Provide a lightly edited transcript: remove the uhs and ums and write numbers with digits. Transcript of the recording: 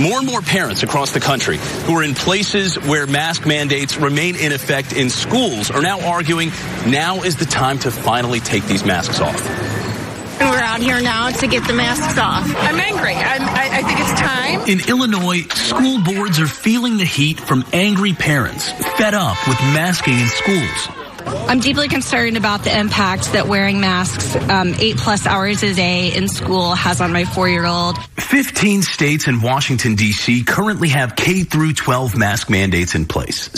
more and more parents across the country who are in places where mask mandates remain in effect in schools are now arguing now is the time to finally take these masks off. We're out here now to get the masks off. I'm angry. I think it's time. In Illinois, school boards are feeling the heat from angry parents fed up with masking in schools. I'm deeply concerned about the impact that wearing masks 8+ hours a day in school has on my 4-year-old. 15 states and Washington, D.C. currently have K-12 mask mandates in place.